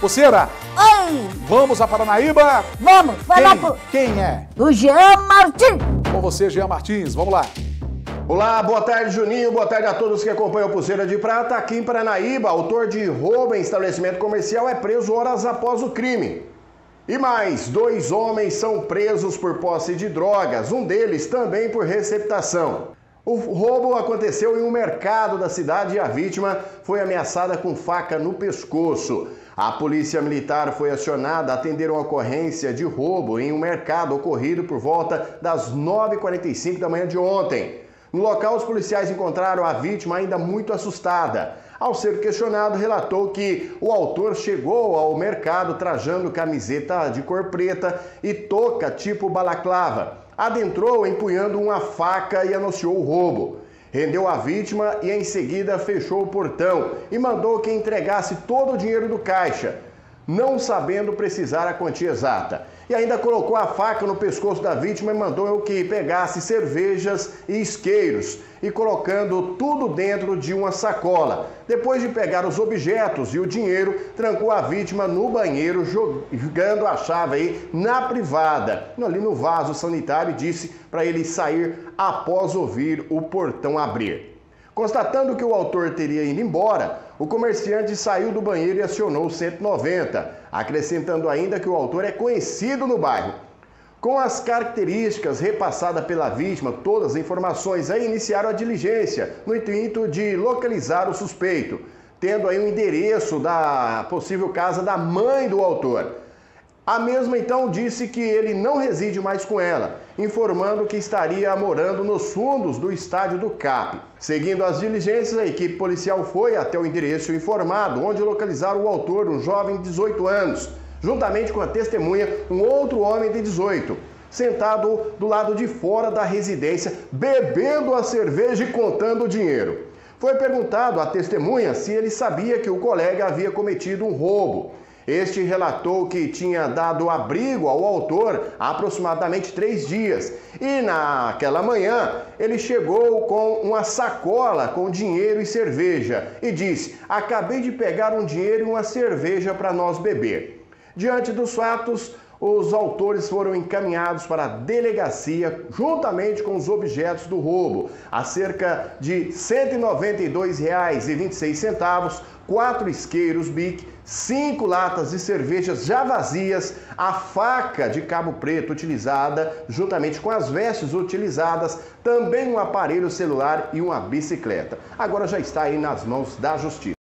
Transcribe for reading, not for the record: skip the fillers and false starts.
Pulseira? Oi! Vamos a Paranaíba? Vamos! Quem é? O Jean Martins! Com você, Jean Martins, vamos lá! Olá, boa tarde, Juninho, boa tarde a todos que acompanham o Pulseira de Prata. Aqui em Paranaíba, autor de roubo em estabelecimento comercial é preso horas após o crime. E mais, 2 homens são presos por posse de drogas, um deles também por receptação. O roubo aconteceu em um mercado da cidade e a vítima foi ameaçada com faca no pescoço. A polícia militar foi acionada a atender uma ocorrência de roubo em um mercado ocorrido por volta das 9h45 da manhã de ontem. No local, os policiais encontraram a vítima ainda muito assustada. Ao ser questionado, relatou que o autor chegou ao mercado trajando camiseta de cor preta e touca tipo balaclava. Adentrou empunhando uma faca e anunciou o roubo. Rendeu a vítima e em seguida fechou o portão e mandou que entregasse todo o dinheiro do caixa, não sabendo precisar a quantia exata. E ainda colocou a faca no pescoço da vítima e mandou que pegasse cervejas e isqueiros, e colocando tudo dentro de uma sacola. Depois de pegar os objetos e o dinheiro, trancou a vítima no banheiro, jogando a chave aí na privada, ali no vaso sanitário, e disse para ele sair após ouvir o portão abrir. Constatando que o autor teria ido embora, o comerciante saiu do banheiro e acionou o 190, acrescentando ainda que o autor é conhecido no bairro. Com as características repassadas pela vítima, todas as informações, aí iniciaram a diligência no intuito de localizar o suspeito, tendo aí o endereço da possível casa da mãe do autor. A mesma então disse que ele não reside mais com ela, informando que estaria morando nos fundos do estádio do CAP. Seguindo as diligências, a equipe policial foi até o endereço informado, onde localizaram o autor, um jovem de 18 anos, juntamente com a testemunha, um outro homem de 18, sentado do lado de fora da residência, bebendo a cerveja e contando o dinheiro. Foi perguntado à testemunha se ele sabia que o colega havia cometido um roubo. Este relatou que tinha dado abrigo ao autor há aproximadamente 3 dias e naquela manhã ele chegou com uma sacola com dinheiro e cerveja e disse: "Acabei de pegar um dinheiro e uma cerveja para nós beber". Diante dos fatos, os autores foram encaminhados para a delegacia juntamente com os objetos do roubo, a cerca de R$ 192,26, 4 isqueiros BIC, 5 latas de cervejas já vazias, a faca de cabo preto utilizada juntamente com as vestes utilizadas, também um aparelho celular e uma bicicleta. Agora já está aí nas mãos da justiça.